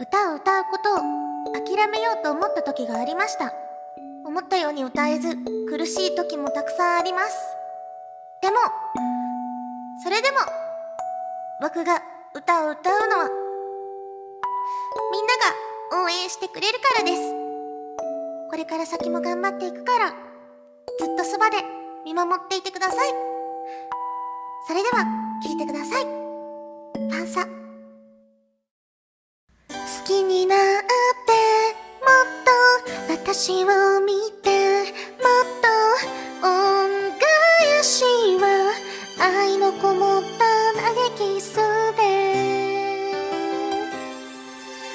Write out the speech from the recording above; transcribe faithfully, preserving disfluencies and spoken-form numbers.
歌を歌うことを諦めようと思った時がありました。思ったように歌えず苦しい時もたくさんあります。でもそれでも僕が歌を歌うのはみんなが応援してくれるからです。これから先も頑張っていくからずっとそばで見守っていてください。それでは聴いてください。パンサ。好きになってもっと私を見て